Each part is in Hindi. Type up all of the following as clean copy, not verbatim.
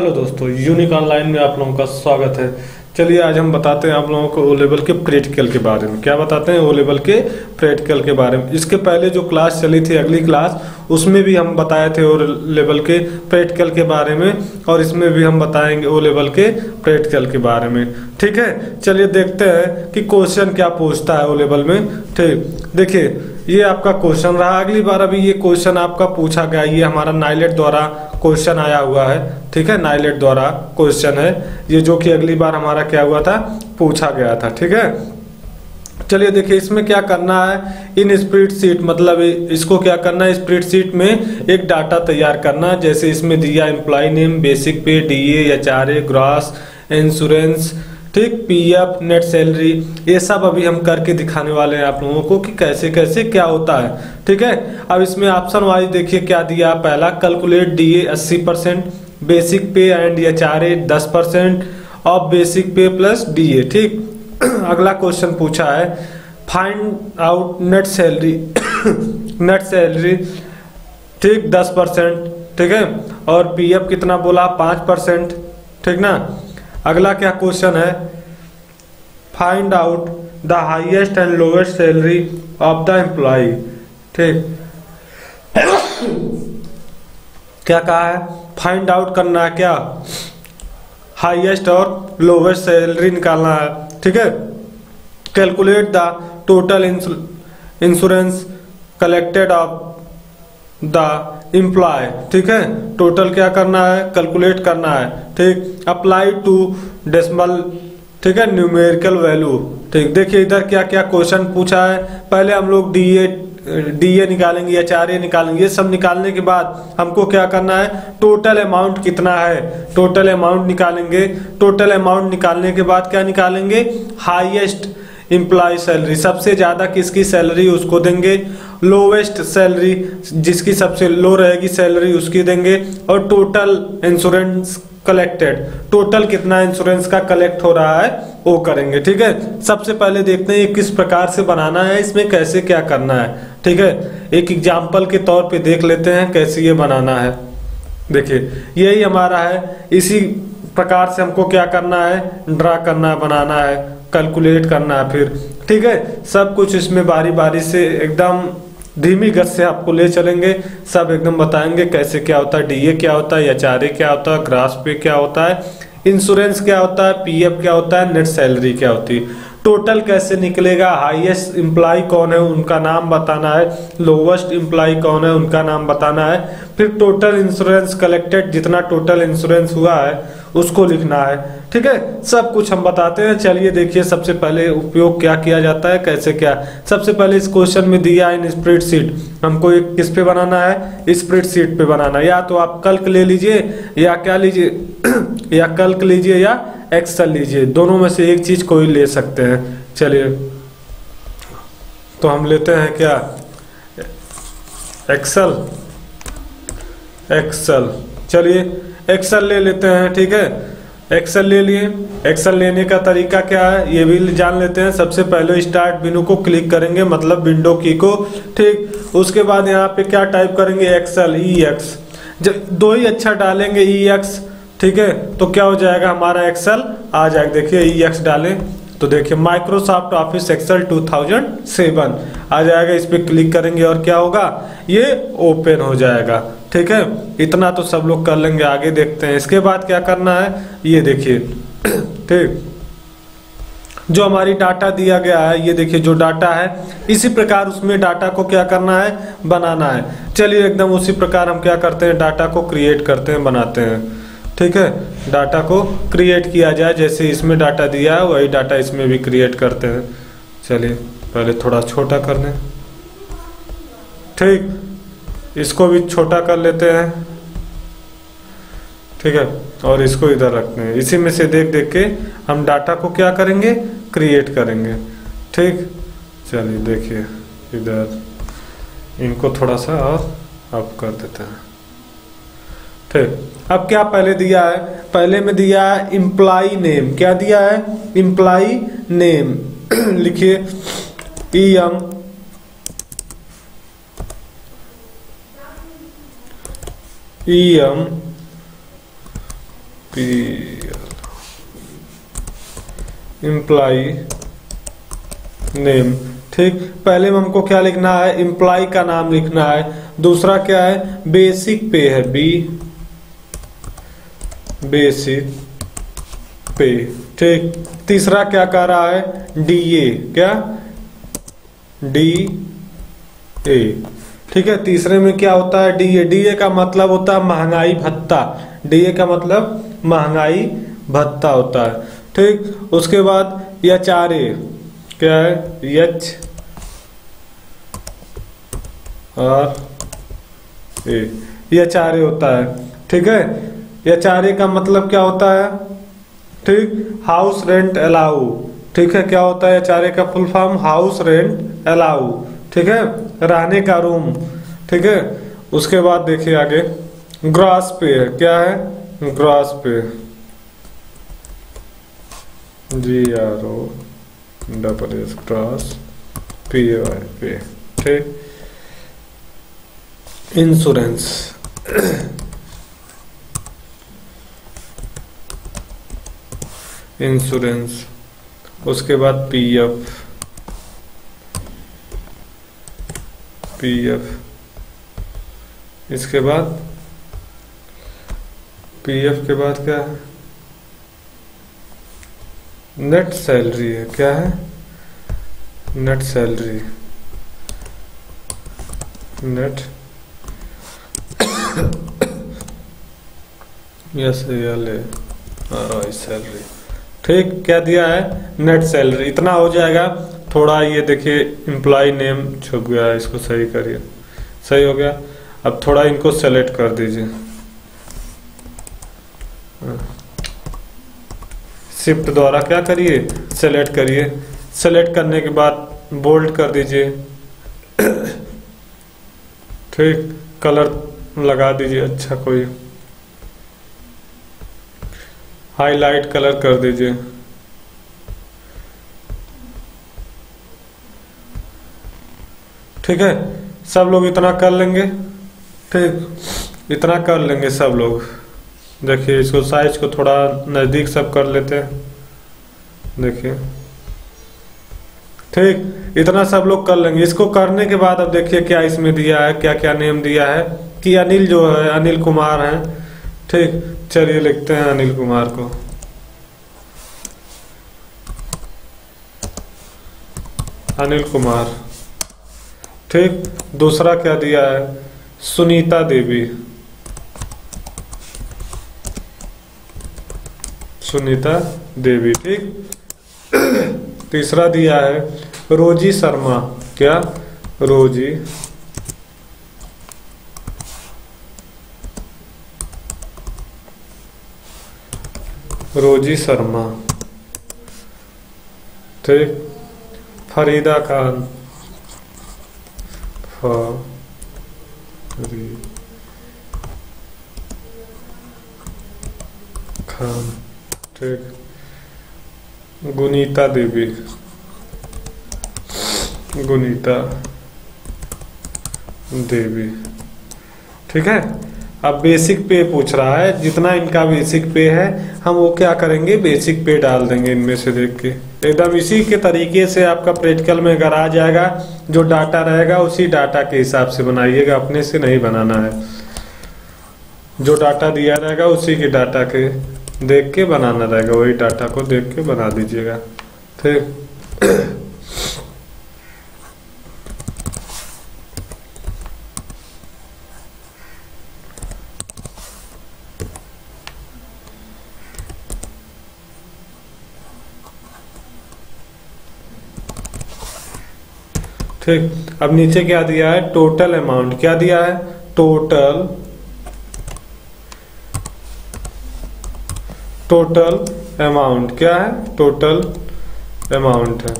हेलो दोस्तों, यूनिक ऑनलाइन में आप लोगों का स्वागत है। चलिए आज हम बताते हैं आप लोगों को ओ लेवल के प्रैक्टिकल के बारे में। क्या बताते हैं? ओ लेवल के प्रैक्टिकल के बारे में। इसके पहले जो क्लास चली थी, अगली क्लास, उसमें भी हम बताए थे ओ लेवल के प्रैक्टिकल के बारे में, और इसमें भी हम बताएंगे ओ लेवल के प्रैक्टिकल के बारे में। ठीक है, चलिए देखते हैं कि क्वेश्चन क्या पूछता है ओ लेवल में। ठीक, देखिए ये आपका क्वेश्चन रहा। अगली बार अभी ये क्वेश्चन आपका पूछा गया, ये हमारा नाइलेट द्वारा क्वेश्चन आया हुआ है। ठीक है, नाइलेट द्वारा क्वेश्चन है ये, जो कि अगली बार हमारा क्या हुआ था, पूछा गया था। ठीक है, चलिए देखिए इसमें क्या करना है। इन स्प्रेडशीट, मतलब इसको क्या करना है, स्प्रेडशीट में एक डाटा तैयार करना। जैसे इसमें दिया employ name, basic pay, DA, HRA, gross, insurance, ठीक, पीएफ, नेट सैलरी, ये सब अभी हम करके दिखाने वाले हैं आप लोगों को कि कैसे कैसे क्या होता है। ठीक है, अब इसमें ऑप्शन वाइज देखिए क्या दिया। पहला, calculate DA 80%, basic pay and HRA 10% of basic pay plus DA. ठीक, अगला क्वेश्चन पूछा है, फाइंड आउट नेट सैलरी ठीक 10%, ठीक है, और पीएफ कितना बोला, 5%। ठीक ना, अगला क्या क्वेश्चन है, find out the highest and lowest salary of the employ. ठीक, क्या कहा है, फाइंड आउट करना है, क्या हाईएस्ट और लोवेस्ट सैलरी निकालना है। ठीक है, calculate the total insurance collected of the employ. ठीक है, टोटल क्या करना है, कैलकुलेट करना है। ठीक, अप्लाई टू डेसिमल, ठीक है, न्यूमेरिकल वैल्यू। ठीक, देखिए इधर क्या क्या क्वेश्चन पूछा है। पहले हम लोग डीए निकालेंगे, एचआरए निकालेंगे, ये सब निकालने के बाद हमको क्या करना है, टोटल अमाउंट कितना है, टोटल अमाउंट निकालेंगे। टोटल अमाउंट निकालने के बाद क्या निकालेंगे, हाईएस्ट एम्प्लॉय सैलरी, सबसे ज़्यादा किसकी सैलरी उसको देंगे, लोवेस्ट सैलरी जिसकी सबसे लो रहेगी सैलरी उसकी देंगे, और टोटल इंश्योरेंस कलेक्टेड, टोटल कितना इंश्योरेंस का कलेक्ट हो रहा है वो करेंगे। ठीक है, सबसे पहले देखते हैं ये किस प्रकार से बनाना है, इसमें कैसे क्या करना है। ठीक है, एक एग्जाम्पल के तौर पे देख लेते हैं कैसे ये बनाना है। देखिए यही हमारा है, इसी प्रकार से हमको क्या करना है, ड्रा करना, बनाना है, कैलकुलेट करना है फिर। ठीक है, सब कुछ इसमें बारी बारी से, एकदम धीमी गति से आपको ले चलेंगे, सब एकदम बताएंगे कैसे क्या होता है, डीए क्या होता है, एचआरए क्या होता है, ग्रास पे क्या होता है, इंश्योरेंस क्या होता है, पीएफ क्या होता है, नेट सैलरी क्या होती है, टोटल कैसे निकलेगा, हाईएस्ट एम्प्लॉय कौन है उनका नाम बताना है, लोवेस्ट एम्प्लॉय कौन है उनका नाम बताना है, फिर टोटल इंश्योरेंस कलेक्टेड, जितना टोटल इंश्योरेंस हुआ है उसको लिखना है। ठीक है, सब कुछ हम बताते हैं। चलिए देखिए सबसे पहले उपयोग क्या किया जाता है, कैसे क्या। सबसे पहले इस क्वेश्चन में दिया इन स्प्रेडशीट, हमको एक किस पे बनाना है, स्प्रेडशीट पे बनाना है। या तो आप कल्क ले लीजिए या क्या लीजिए, या कल्क लीजिए या एक्सेल लीजिए, दोनों में से एक चीज कोई ले सकते हैं। चलिए तो हम लेते हैं क्या, एक्सेल। एक्सेल, चलिए एक्सेल ले लेते हैं। ठीक है, एक्सेल ले लिए। एक्सेल लेने का तरीका क्या है ये भी जान लेते हैं। सबसे पहले स्टार्ट मेनू को क्लिक करेंगे, मतलब विंडो की को। ठीक, उसके बाद यहाँ पे क्या टाइप करेंगे, एक्सेल EX, जब दो ही अक्षर डालेंगे EX, ठीक है, तो क्या हो जाएगा हमारा एक्सेल आ जाएगा। देखिए EX डालें तो देखिए माइक्रोसॉफ्ट ऑफिस एक्सेल 2007 आ जाएगा। इस पर क्लिक करेंगे और क्या होगा, ये ओपन हो जाएगा। ठीक है, इतना तो सब लोग कर लेंगे, आगे देखते हैं। इसके बाद क्या करना है ये देखिए, ठीक, जो हमारी डाटा दिया गया है, ये देखिए जो डाटा है, इसी प्रकार उसमें डाटा को क्या करना है, बनाना है। चलिए एकदम उसी प्रकार हम क्या करते हैं, डाटा को क्रिएट करते हैं, बनाते हैं। ठीक है, डाटा को क्रिएट किया जाए, जैसे इसमें डाटा दिया है वही डाटा इसमें भी क्रिएट करते हैं। चलिए पहले थोड़ा छोटा कर लें, ठीक, इसको भी छोटा कर लेते हैं। ठीक है, और इसको इधर रखते हैं। इसी में से देख देख के हम डाटा को क्या करेंगे, क्रिएट करेंगे। ठीक, चलिए देखिए इधर इनको थोड़ा सा और अप कर देते हैं। ठीक, अब क्या पहले दिया है, पहले में दिया है एम्प्लॉय नेम। क्या दिया है, एम्प्लॉय नेम लिखिए एम्प्लॉय नेम। ठीक, पहले में हमको क्या लिखना है, एम्प्लॉय का नाम लिखना है। दूसरा क्या है, बेसिक पे है, बी बेसिक पे। ठीक, तीसरा क्या कह रहा है, डीए, क्या डीए। ठीक है, तीसरे में क्या होता है, डीए। डीए का मतलब होता है महंगाई भत्ता, डीए का मतलब महंगाई भत्ता होता है। ठीक, उसके बाद एचआरए क्या है, एच आर ए, एचआरए होता है। ठीक है, एचआरए का मतलब क्या होता है, ठीक, हाउस रेंट अलाउ। ठीक है, क्या होता है एचआरए का full form, house rent allow. ठीक है, रहने का रूम। ठीक है, उसके बाद देखिए आगे ग्रॉस पे है, क्या है ग्रॉस पे, GROSS ग्रॉस पे। ठीक, इंश्योरेंस इंश्योरेंस, उसके बाद पीएफ पीएफ, इसके बाद पीएफ के बाद क्या है, नेट सैलरी है, क्या है net salary, net yes salary. ठीक, क्या दिया है, नेट सैलरी। इतना हो जाएगा। थोड़ा ये देखिए एम्प्लॉय नेम छुप गया है, इसको सही करिए, सही हो गया। अब थोड़ा इनको सेलेक्ट कर दीजिए, शिफ्ट द्वारा क्या करिए, सेलेक्ट करिए। सेलेक्ट करने के बाद बोल्ड कर दीजिए, ठीक, कलर लगा दीजिए अच्छा कोई, हाईलाइट कलर कर दीजिए। ठीक है, सब लोग इतना कर लेंगे। ठीक, इतना कर लेंगे सब लोग। देखिए इसको साइज को थोड़ा नज़दीक सब कर लेते हैं, देखिए। ठीक, इतना सब लोग कर लेंगे। इसको करने के बाद अब देखिए क्या इसमें दिया है, क्या क्या नेम दिया है कि अनिल जो है, अनिल कुमार हैं। ठीक, चलिए लिखते हैं अनिल कुमार को। अनिल कुमार। ठीक, दूसरा क्या दिया है, सुनीता देवी, सुनीता देवी। ठीक, तीसरा दिया है रोजी शर्मा, क्या रोजी रोजी शर्मा। ठीक, फरीदा खान, खान। ठीक, गुनीता देवी, गुनीता देवी। ठीक है, अब बेसिक पे पूछ रहा है, जितना इनका बेसिक पे है हम वो क्या करेंगे, बेसिक पे डाल देंगे इनमें से देख के एकदम। इसी के तरीके से आपका प्रैक्टिकल में अगर आ जाएगा, जो डाटा रहेगा उसी डाटा के हिसाब से बनाइएगा, अपने से नहीं बनाना है। जो डाटा दिया रहेगा उसी के डाटा के देख के बनाना रहेगा, वही डाटा को देख के बना दीजिएगा। ठीक, ठीक, अब नीचे क्या दिया है, टोटल अमाउंट, क्या दिया है, टोटल टोटल अमाउंट, क्या है टोटल अमाउंट है।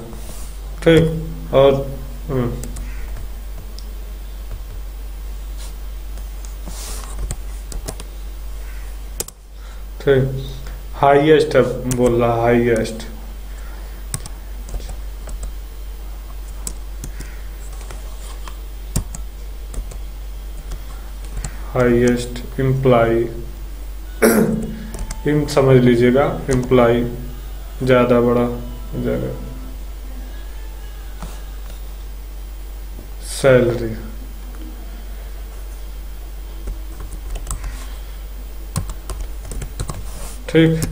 ठीक, और ठीक, हाईएस्ट बोल रहा, हाईएस्ट। हाईएस्ट एम्प्लॉय इन समझ लीजिएगा एम्प्लॉय ज़्यादा बड़ा हो जाएगा। सैलरी ठीक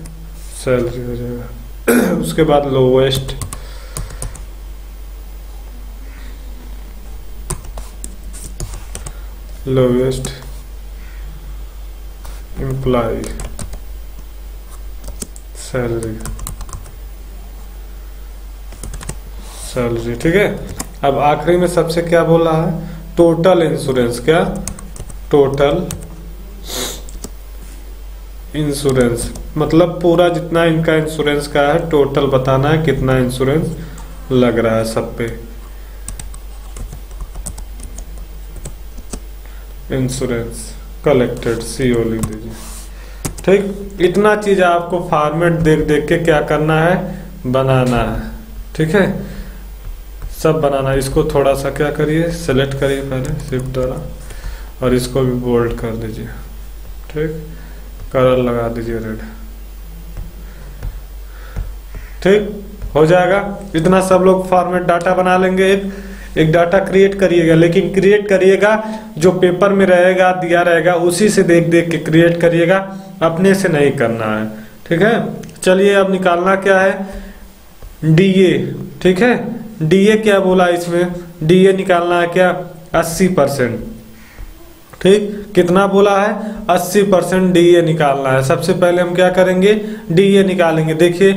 सैलरी हो जाएगा। उसके बाद lowest lowest employ salary salary ठीक है। अब आखिरी में सबसे क्या बोला है टोटल इंश्योरेंस, क्या टोटल इंश्योरेंस मतलब पूरा जितना इनका इंश्योरेंस का है टोटल बताना है कितना इंश्योरेंस लग रहा है सब पे इंश्योरेंस कलेक्टेड सीओ लिख दीजिए ठीक। इतना चीज आपको फॉर्मेट देख देख के क्या करना है बनाना है ठीक है सब बनाना। इसको थोड़ा सा क्या करिए सेलेक्ट करिए पहले शिफ्ट द्वारा और इसको भी बोल्ड कर दीजिए ठीक कलर लगा दीजिए रेड ठीक हो जाएगा। इतना सब लोग फॉर्मेट डाटा बना लेंगे। एक डाटा क्रिएट करिएगा लेकिन क्रिएट करिएगा जो पेपर में रहेगा दिया रहेगा उसी से देख देख के क्रिएट करिएगा अपने से नहीं करना है ठीक है। चलिए अब निकालना क्या है डीए ठीक है। डीए क्या बोला इसमें डीए निकालना है क्या 80% ठीक कितना बोला है 80% डीए निकालना है। सबसे पहले हम क्या करेंगे डीए निकालेंगे। देखिए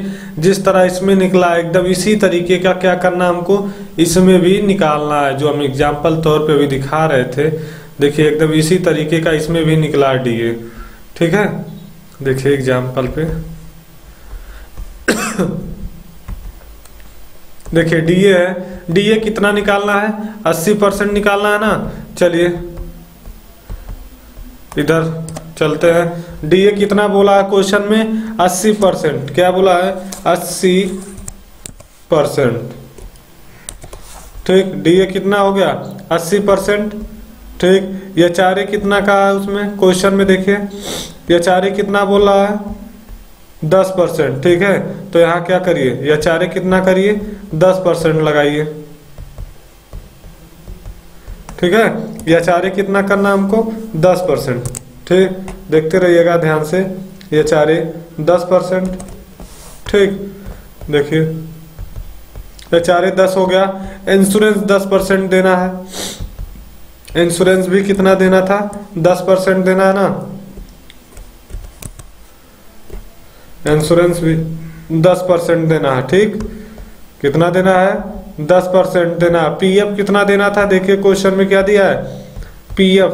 जिस तरह इसमें निकला एकदम इसी तरीके का क्या करना हमको इसमें भी निकालना है जो हम एग्जाम्पल तौर पे भी दिखा रहे थे। देखिए एकदम इसी तरीके का इसमें भी निकला डीए ठीक है। देखिए एग्जाम्पल पे देखिए डीए है डीए कितना निकालना है 80% निकालना है ना। चलिए इधर चलते हैं डीए कितना बोला है क्वेश्चन में 80% क्या बोला है 80% ठीक। डीए कितना हो गया 80% ठीक। एचआरए कितना का है उसमें क्वेश्चन में देखिए एचआरए कितना बोला है 10% ठीक है। तो यहाँ क्या करिए एचआरए कितना करिए 10% लगाइए ठीक है। एचआरए कितना करना हमको 10% ठीक। देखते रहिएगा ध्यान से एचआरए 10% ठीक। देखिए एचआरए 10 हो गया। इंश्योरेंस 10% देना है। इंश्योरेंस भी कितना देना था 10% देना है ना। इंश्योरेंस भी 10% देना है ठीक। कितना देना है 10% देना। पीएफ कितना देना था देखिए क्वेश्चन में क्या दिया है पीएफ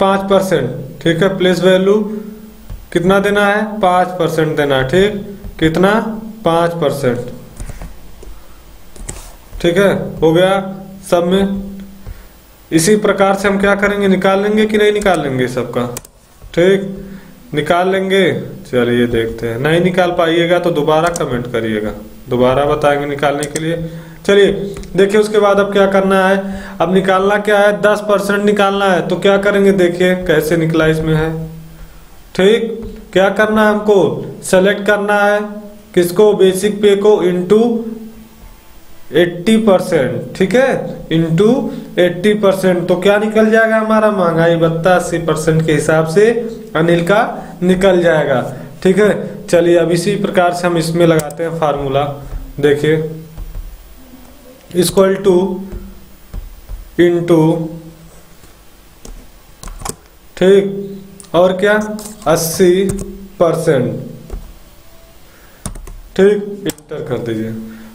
5% ठीक है। प्लेस वैल्यू कितना देना है 5% देना ठीक। कितना 5% ठीक है हो गया सब में। इसी प्रकार से हम क्या करेंगे निकाल लेंगे कि नहीं निकाल लेंगे सबका ठीक निकाल लेंगे। चलिए देखते हैं नहीं निकाल पाइएगा तो दोबारा कमेंट करिएगा दोबारा बताएंगे निकालने के लिए। चलिए देखिए उसके बाद अब क्या करना है अब निकालना क्या है 10% निकालना है। तो क्या करेंगे देखिए कैसे निकला इसमें है ठीक। क्या करना है हमको सेलेक्ट करना है किसको बेसिक पे को इंटू 80% ठीक है इंटू 80%। तो क्या निकल जाएगा हमारा महंगाई भत्ता 80% के हिसाब से अनिल का निकल जाएगा ठीक है। चलिए अब इसी प्रकार से हम इसमें लगाते हैं फार्मूला। देखिए इक्वल टू इंटू ठीक और क्या 80% ठीक इंटर कर दीजिए।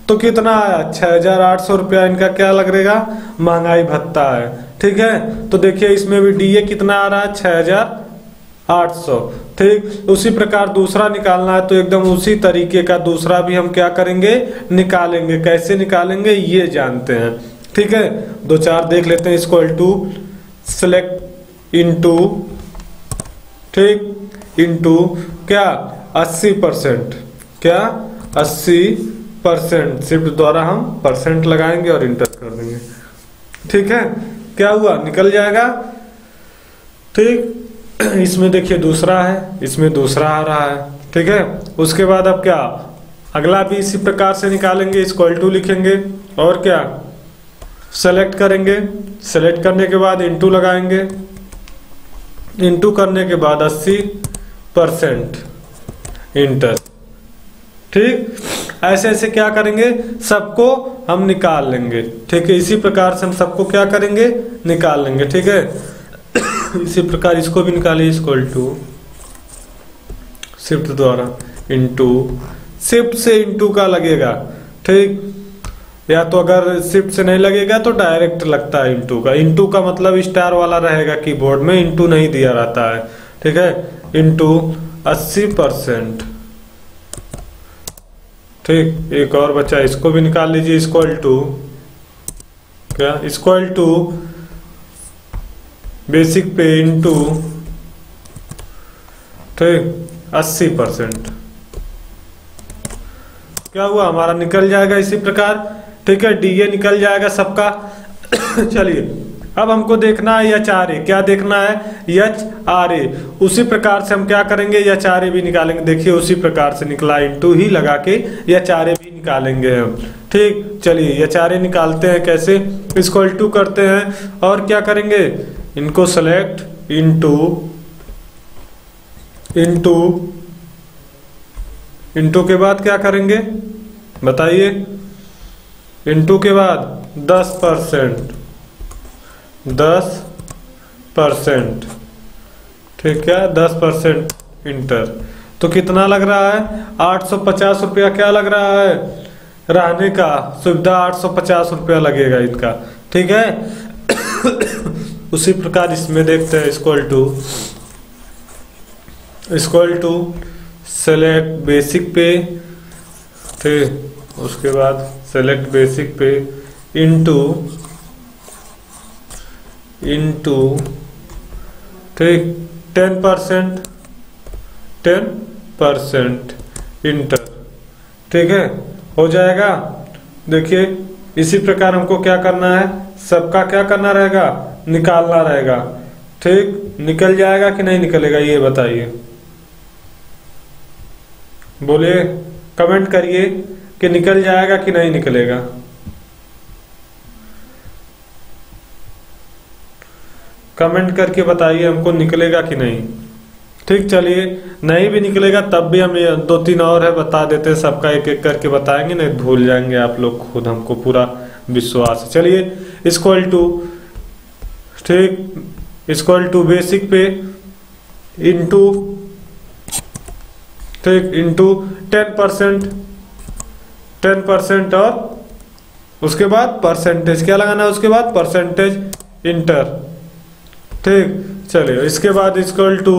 तो कितना आया 6,800 रुपया इनका क्या लग रहेगा महंगाई भत्ता है ठीक है। तो देखिए इसमें भी डीए कितना आ रहा है 6,800 ठीक। उसी प्रकार दूसरा निकालना है तो एकदम उसी तरीके का दूसरा भी हम क्या करेंगे निकालेंगे। कैसे निकालेंगे ये जानते हैं ठीक है। दो चार देख लेते हैं इक्वल टू सेलेक्ट इनटू ठीक इनटू क्या 80% क्या 80% शिफ्ट द्वारा हम परसेंट लगाएंगे और इंटर कर देंगे ठीक है। क्या हुआ निकल जाएगा ठीक इसमें देखिए दूसरा है, इसमें दूसरा आ रहा है, ठीक है। उसके बाद अब क्या अगला भी इसी प्रकार से निकालेंगे, इसको इक्वल टू लिखेंगे और क्या सेलेक्ट करेंगे। सेलेक्ट करने के बाद इंटू लगाएंगे, इंटू करने के बाद 80% इंटर, ठीक। ऐसे ऐसे क्या करेंगे सबको हम निकाल लेंगे, ठीक है। इसी प्रकार से हम सबको क्या करेंगे निकाल लेंगे, ठीक है। इसी प्रकार इसको भी निकालिए, इसको इक्वल टू शिफ्ट द्वारा इंटू, शिफ्ट से इंटू का लगेगा, ठीक। या तो अगर शिफ्ट से नहीं लगेगा तो डायरेक्ट लगता है इंटू का। इंटू का मतलब स्टार वाला रहेगा कीबोर्ड में, इंटू नहीं दिया रहता है, ठीक है। इंटू 80%, ठीक। एक और बचा, इसको भी निकाल लीजिए, इक्वल टू क्या equal to basic pay into, ठीक 80%। क्या हुआ हमारा निकल जाएगा इसी प्रकार, ठीक है। डीए निकल जाएगा सबका। चलिए अब हमको देखना है HRA, क्या देखना है HRA। उसी प्रकार से हम क्या करेंगे HRA भी निकालेंगे। देखिए उसी प्रकार से निकला, इंटू ही लगा के HRA भी निकालेंगे हम, ठीक। चलिए HRA निकालते हैं कैसे, इसको इक्वल टू करते हैं और क्या करेंगे इनको सेलेक्ट इंटू इंटू इंटू के बाद क्या करेंगे बताइए, इंटू के बाद 10%, ठीक है 10% इंटर। तो कितना लग रहा है 850 रुपया क्या लग रहा है, रहने का सुविधा 850 रुपया लगेगा इनका, ठीक है। उसी प्रकार इसमें देखते हैं, equal to select basic pay, ठीक उसके बाद सेलेक्ट बेसिक पे इंटू, ठीक 10% इंटर, ठीक है हो जाएगा। देखिए इसी प्रकार हमको क्या करना है, सबका क्या करना रहेगा निकालना रहेगा, ठीक। निकल जाएगा कि नहीं निकलेगा ये बताइए, बोलिए कमेंट करिए कि निकल जाएगा कि नहीं निकलेगा। कमेंट करके बताइए हमको निकलेगा कि नहीं, ठीक। चलिए नहीं भी निकलेगा तब भी हम 2-3 और है बता देते हैं, सबका एक एक करके बताएंगे, नहीं भूल जाएंगे आप लोग खुद, हमको पूरा विश्वास है। चलिए इक्वल टू, ठीक equal to basic pay into, ठीक इंटू 10% और उसके बाद परसेंटेज क्या लगाना है, उसके बाद परसेंटेज इंटर, ठीक। चलिए इसके बाद इक्वल टू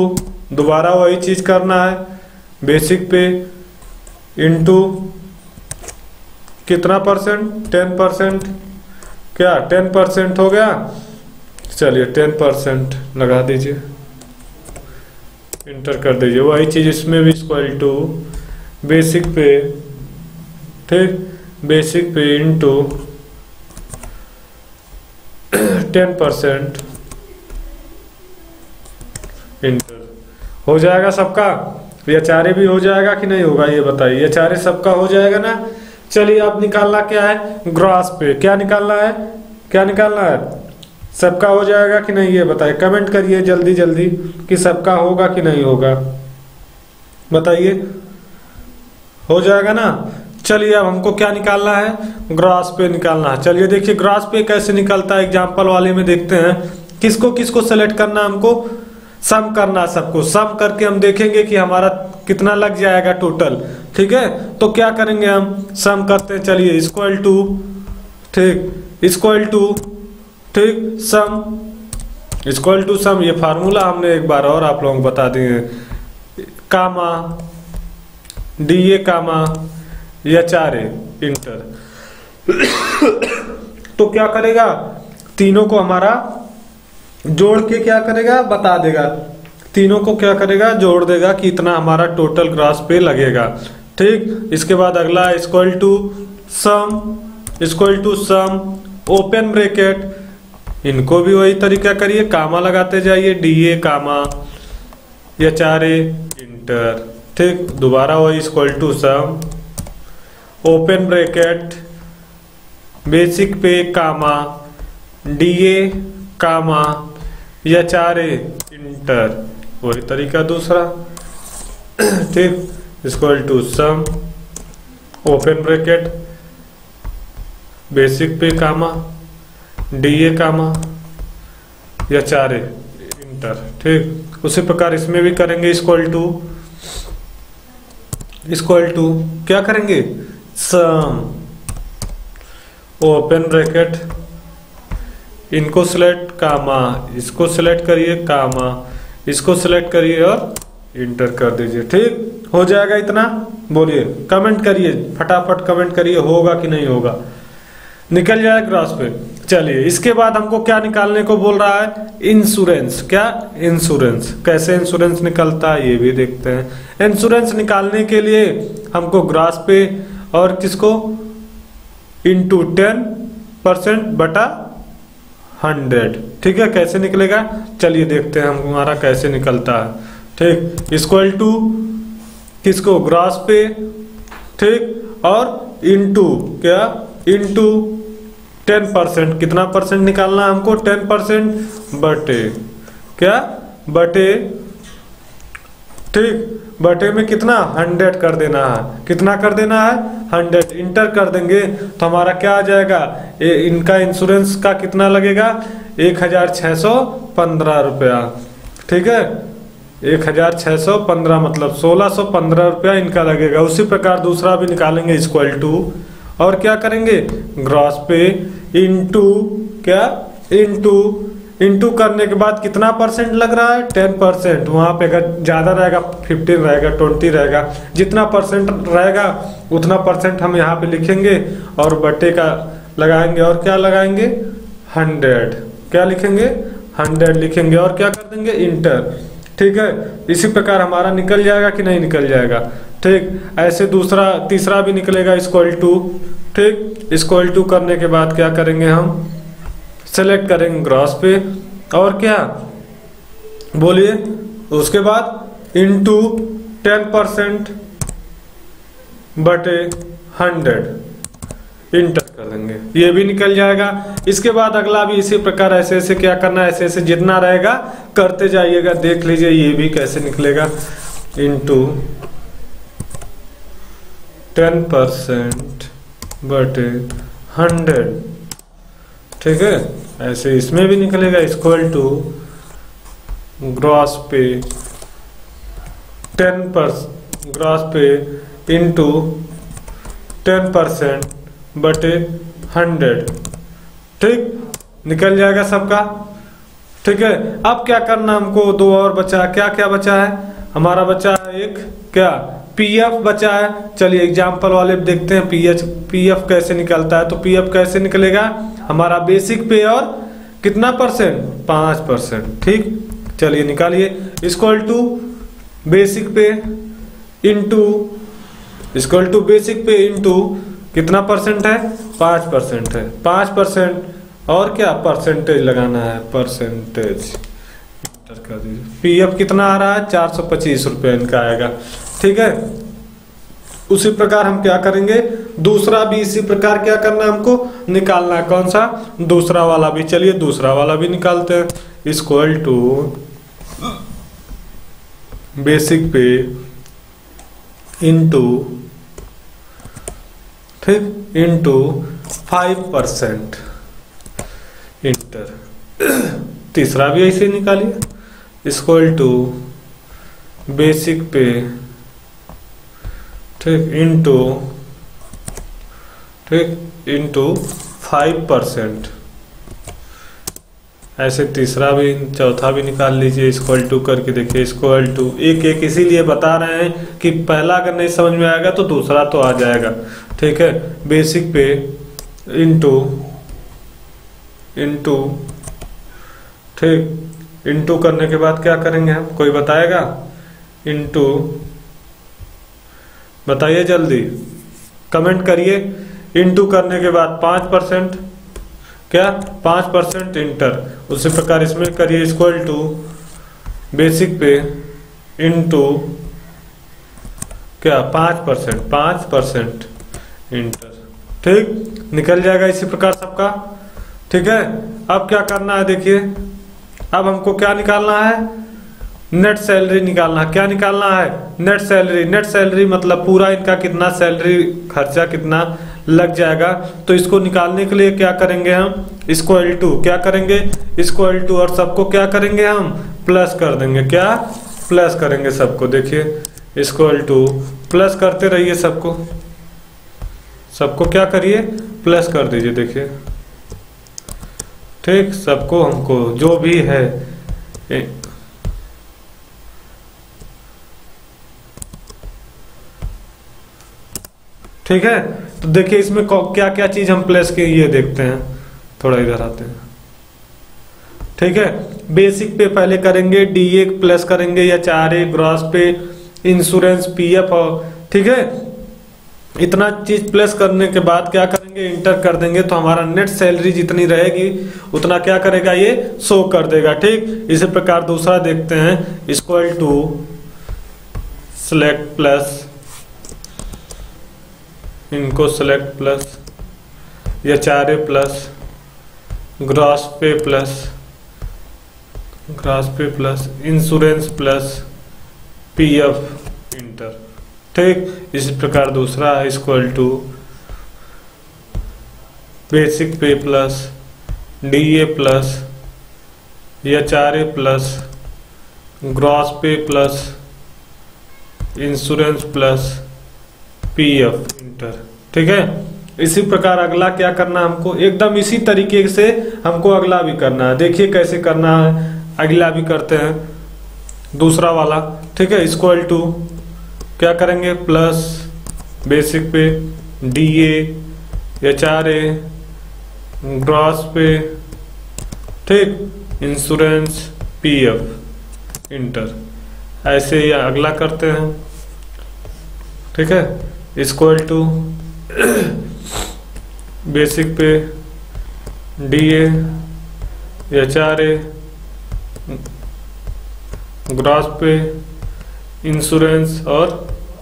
दोबारा वही चीज करना है, बेसिक पे इंटू कितना परसेंट 10%, क्या 10% हो गया। चलिए 10% लगा दीजिए, इंटर कर दीजिए। वही चीज इसमें भी इक्वल टू बेसिक पे, ठीक बेसिक पे इंटू 10% इंटर हो जाएगा सबका। HRA भी हो जाएगा कि नहीं होगा ये बताइए, HRA सबका हो जाएगा ना। चलिए अब निकालना क्या है ग्रॉस पे, क्या निकालना है सबका हो जाएगा कि नहीं ये बताइए। कमेंट करिए जल्दी जल्दी कि सबका होगा कि नहीं होगा, बताइए हो जाएगा ना। चलिए अब हमको क्या निकालना है ग्रॉस पे निकालना है। चलिए देखिए ग्रॉस पे कैसे निकलता है एग्जाम्पल वाले में देखते हैं। किसको किसको सेलेक्ट करना, हमको सम करना, सबको सम करके हम देखेंगे कि हमारा कितना लग जाएगा टोटल, ठीक है। तो क्या करेंगे हम सम करते हैं। चलिए इक्वल टू, ठीक इक्वल टू, ठीक सम इक्वल टू सम। ये फार्मूला हमने एक बार और आप लोगों को बता दिए, comma DA comma HRA enter. तो क्या करेगा तीनों को हमारा जोड़ के क्या करेगा बता देगा, तीनों को क्या करेगा जोड़ देगा कि इतना हमारा टोटल ग्रास पे लगेगा, ठीक। इसके बाद अगला equal to sum open bracket, इनको भी वही तरीका करिए, कामा लगाते जाइए, डीए कामा या चार है इंटर, ठीक। दोबारा वही equal to sum open bracket basic pay comma D A कामा या चार है इंटर, वही तरीका दूसरा, ठीक। Equal to sum open bracket basic pay comma D A कामा या चार इंटर, ठीक। उसी प्रकार इसमें भी करेंगे इक्वल टू, इक्वल टू क्या करेंगे सम ओपन ब्रैकेट इनको सिलेक्ट कामा इसको सिलेक्ट करिए कामा इसको सिलेक्ट करिए और इंटर कर दीजिए, ठीक। हो जाएगा इतना? बोलिए, कमेंट करिए, फटाफट कमेंट करिए, होगा कि नहीं होगा। निकल जाए ग्रास पे। चलिए इसके बाद हमको क्या निकालने को बोल रहा है, इंश्योरेंस। क्या इंश्योरेंस, कैसे इंश्योरेंस निकलता है ये भी देखते हैं। इंश्योरेंस निकालने के लिए हमको ग्रास पे और किसको इंटू 10% बटा 100, ठीक है। कैसे निकलेगा चलिए देखते हैं हमको हमारा कैसे निकलता है, ठीक। इक्वल टू किसको ग्रास पे, ठीक, और इंटू क्या इंटू 10%, कितना परसेंट निकालना है हमको 10% बटे क्या बटे, ठीक, बटे में कितना 100 कर देना है, कितना कर देना है 100। इंटर कर देंगे तो हमारा क्या आ जाएगा, इनका इंश्योरेंस का कितना लगेगा 1615 रुपया, ठीक है। 1615 मतलब 1615 रुपया इनका लगेगा। उसी प्रकार दूसरा भी निकालेंगे इक्वल टू, और क्या करेंगे ग्रॉस पे इंटू क्या इंटू, इंटू करने के बाद कितना परसेंट लग रहा है 10%, वहां पे अगर ज्यादा रहेगा 15 रहेगा 20 रहेगा, जितना परसेंट रहेगा उतना परसेंट हम यहाँ पे लिखेंगे और बटे का लगाएंगे और क्या लगाएंगे 100, क्या लिखेंगे 100 लिखेंगे और क्या कर देंगे इंटर, ठीक है। इसी प्रकार हमारा निकल जाएगा कि नहीं निकल जाएगा, ठीक। ऐसे दूसरा तीसरा भी निकलेगा इक्वल टू, ठीक। इक्वल टू करने के बाद क्या करेंगे हम सेलेक्ट करेंगे ग्रॉस पे और क्या बोलिए, उसके बाद इंटू 10% बटे 100 इंटर कर देंगे, ये भी निकल जाएगा। इसके बाद अगला भी इसी प्रकार ऐसे ऐसे क्या करना है, ऐसे ऐसे जितना रहेगा करते जाइएगा। देख लीजिए ये भी कैसे निकलेगा इंटू 10% बटे 100, ठीक है। ऐसे इसमें भी निकलेगा इक्वल टू ग्रॉस पे 10% ग्रॉस पे इंटू 10% बटे 100, ठीक, निकल जाएगा सबका, ठीक है। अब क्या करना हमको, दो और बचा, क्या क्या बचा है हमारा, बचा है एक क्या पीएफ बचा है। चलिए एग्जाम्पल वाले देखते हैं पीएफ कैसे निकलता है। तो पीएफ कैसे निकलेगा हमारा बेसिक पे और कितना परसेंट 5%, ठीक। चलिए निकालिए equal to basic pay into, equal to basic pay into कितना परसेंट है 5% है, 5% और क्या परसेंटेज लगाना है, परसेंटेज कर दीजिए। पीएफ कितना आ रहा है 425 रुपये इनका आएगा, ठीक है। उसी प्रकार हम क्या करेंगे दूसरा भी इसी प्रकार क्या करना है हमको निकालना, कौन सा दूसरा वाला भी। चलिए दूसरा वाला भी निकालते हैं equal to basic pay into, ठीक, इंटू 5% इंटर। तीसरा भी ऐसे निकालिए इक्वल टू बेसिक पे, ठीक, इंटू, ठीक, इंटू 5%। ऐसे तीसरा भी चौथा भी निकाल लीजिए इक्वल टू करके देखिए इक्वल टू, एक एक इसीलिए बता रहे हैं कि पहला अगर नहीं समझ में आएगा तो दूसरा तो आ जाएगा, ठीक है। बेसिक पे इंटू इंटू, ठीक, इंटू करने के बाद क्या करेंगे हम, कोई बताएगा इंटू, बताइए जल्दी कमेंट करिए। इंटू करने के बाद 5% क्या 5% इंटर। उसी प्रकार इसमें करिए equal to basic pay into क्या 5% इंटर, ठीक निकल जाएगा इसी प्रकार सबका। ठीक है, अब क्या करना है देखिए, अब हमको क्या निकालना है, नेट सैलरी निकालना है। क्या निकालना है, नेट सैलरी। नेट सैलरी मतलब पूरा इनका कितना सैलरी खर्चा कितना लग जाएगा। तो इसको निकालने के लिए क्या करेंगे हम, इसको L2 क्या करेंगे, इसको L2 और सबको क्या करेंगे हम प्लस कर देंगे। क्या प्लस करेंगे सबको, देखिए इसको L2 प्लस करते रहिए सबको, सबको क्या करिए प्लस कर दीजिए। देखिए ठीक सबको हमको जो भी है ठीक है। तो देखिए इसमें क्या क्या चीज हम प्लस के ये देखते हैं, थोड़ा इधर आते हैं। ठीक है, बेसिक पे पहले करेंगे, डीए प्लस करेंगे या 4A gross pay, insurance, PF. ठीक है, इतना चीज प्लस करने के बाद क्या करेंगे इंटर कर देंगे। तो हमारा नेट सैलरी जितनी रहेगी उतना क्या करेगा ये शो कर देगा। ठीक, इसी प्रकार दूसरा देखते हैं, इक्वल टू सेलेक्ट प्लस, इनको सेलेक्ट प्लस या 4A plus, gross pay plus, insurance plus, PF, enter. ठीक, इसी प्रकार दूसरा equal to basic pay plus, DA plus या 4A plus, gross pay plus, insurance plus, PF, enter. ठीक है, इसी प्रकार अगला क्या करना हमको, एकदम इसी तरीके से हमको अगला भी करना है। देखिए कैसे करना है, अगला भी करते हैं दूसरा वाला। ठीक है, इक्वल टू क्या करेंगे प्लस, बेसिक पे, डीए या 4A, ग्रॉस पे, ठीक, इंश्योरेंस, पीएफ, इंटर। ऐसे ही अगला करते हैं। ठीक है, equal to basic pay, DA या 4A, ग्रॉस पे, इंश्योरेंस और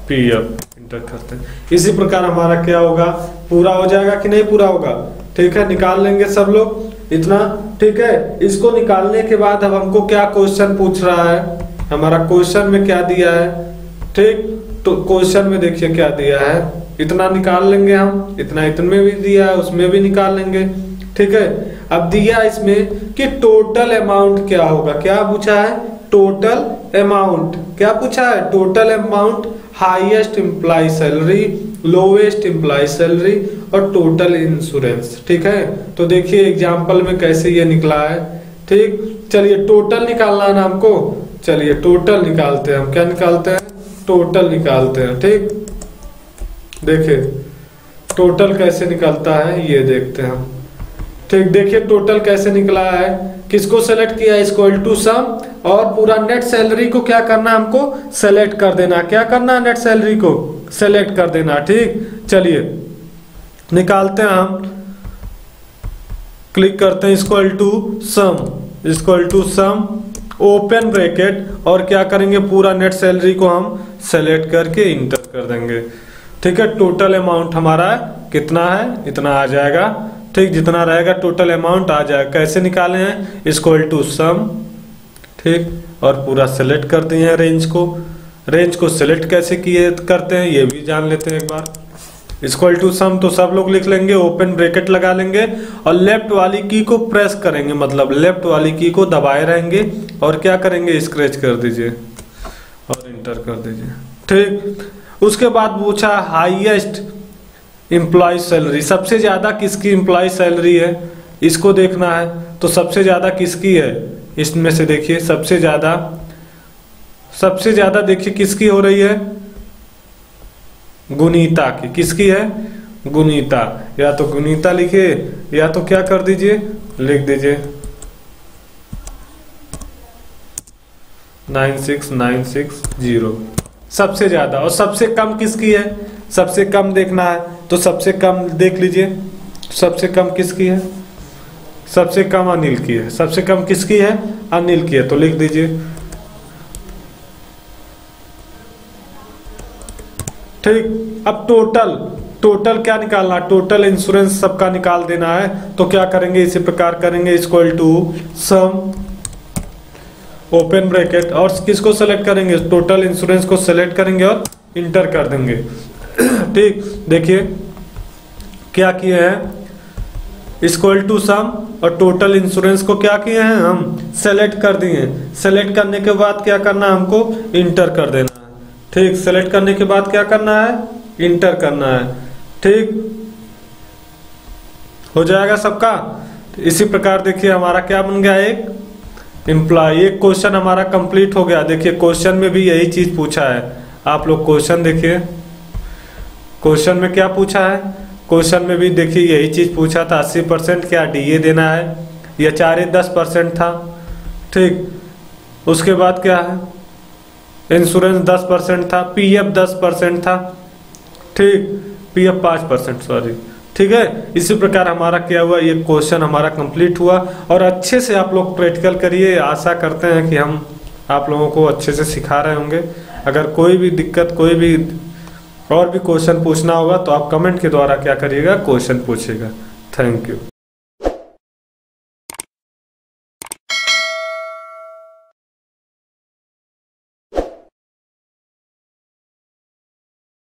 पीएफ, इंटर करते हैं। इसी प्रकार हमारा क्या होगा, पूरा हो जाएगा कि नहीं पूरा होगा। ठीक है, निकाल लेंगे सब लोग इतना। ठीक है, इसको निकालने के बाद अब हमको क्या क्वेश्चन पूछ रहा है, हमारा क्वेश्चन में क्या दिया है। ठीक, तो क्वेश्चन में देखिए क्या दिया है, इतना निकाल लेंगे हम, इतना इतने भी दिया है उसमें भी निकाल लेंगे। ठीक है, अब दिया इसमें कि टोटल अमाउंट क्या होगा, क्या पूछा है टोटल अमाउंट, क्या पूछा है total amount, highest employee salary, lowest employee salary और टोटल इंश्योरेंस। ठीक है, तो देखिए एग्जाम्पल में कैसे ये निकला है। ठीक, चलिए टोटल निकालना है ना हमको, चलिए टोटल निकालते हैं हम। क्या निकालते हैं, टोटल निकालते हैं। ठीक, देखिए टोटल कैसे निकलता है ये देखते हैं। ठीक, देखिए टोटल कैसे निकला है, किसको सेलेक्ट किया है, इसको इक्वल टू सम और पूरा नेट सैलरी को क्या करना हमको सेलेक्ट कर देना। क्या करना है, नेट सैलरी को सेलेक्ट कर देना। ठीक, चलिए निकालते हैं हम, क्लिक करते हैं इसको इक्वल टू सम, इसको equal to sum, open bracket और क्या करेंगे पूरा नेट सैलरी को हम सेलेक्ट करके इंटर कर देंगे। ठीक है, टोटल अमाउंट हमारा कितना है इतना आ जाएगा। ठीक, जितना रहेगा टोटल अमाउंट आ जाएगा। कैसे निकाले हैं, इक्वल टू सम, ठीक, और पूरा सेलेक्ट कर दिए हैं रेंज को। रेंज को सेलेक्ट कैसे किए करते हैं ये भी जान लेते हैं एक बार। इक्वल टू सम तो सब लोग लिख लेंगे, ओपन ब्रैकेट लगा लेंगे और लेफ्ट वाली की को प्रेस करेंगे, मतलब लेफ्ट वाली की को दबाए रहेंगे और क्या करेंगे स्क्रैच कर दीजिए और इंटर कर दीजिए। ठीक, उसके बाद पूछा हाईएस्ट एम्प्लॉय सैलरी, सबसे ज़्यादा किसकी एम्प्लॉय सैलरी है इसको देखना है। तो सबसे ज़्यादा किसकी है इसमें से, देखिए सबसे ज़्यादा देखिए किसकी हो रही है, गुनीता की। किसकी है, गुनीता। या तो गुनीता लिखिए या तो क्या कर दीजिए लिख दीजिए 96960 सबसे ज़्यादा। और सबसे कम किसकी है, सबसे कम देखना है तो सबसे कम देख लीजिए, सबसे कम किसकी है, सबसे कम अनिल की है। सबसे कम किसकी है, अनिल की है, तो लिख दीजिए ठीक। अब टोटल क्या निकालना, टोटल इंश्योरेंस सबका निकाल देना है, तो क्या करेंगे इसी प्रकार करेंगे equal to sum open bracket, और किसको सेलेक्ट करेंगे टोटल इंश्योरेंस को सेलेक्ट करेंगे और इंटर कर देंगे। ठीक, देखिए क्या किए हैं इक्वल टू सम और टोटल इंश्योरेंस को क्या किए हैं हम सेलेक्ट कर दिए। सेलेक्ट करने के बाद क्या करना है हमको इंटर कर देना है। ठीक, सेलेक्ट करने के बाद क्या करना है इंटर करना है। ठीक, हो जाएगा सबका। इसी प्रकार देखिए हमारा क्या बन गया एक एम्प्लॉय, एक क्वेश्चन हमारा कंप्लीट हो गया। देखिए क्वेश्चन में भी यही चीज पूछा है, आप लोग क्वेश्चन देखिए क्वेश्चन में क्या पूछा है, क्वेश्चन में भी देखिए यही चीज पूछा था 80% क्या डीए देना है, या चारे 10% था। ठीक, उसके बाद क्या है इंश्योरेंस 10% था, पीएफ 10% था, ठीक, पीएफ 5% सॉरी, ठीक है। इसी प्रकार हमारा क्या हुआ ये क्वेश्चन हमारा कंप्लीट हुआ। और अच्छे से आप लोग प्रैक्टिकल करिए, आशा करते हैं कि हम आप लोगों को अच्छे से सिखा रहे होंगे। अगर कोई भी दिक्कत कोई भी और भी क्वेश्चन पूछना होगा तो आप कमेंट के द्वारा क्या करिएगा क्वेश्चन पूछिएगा। Thank you.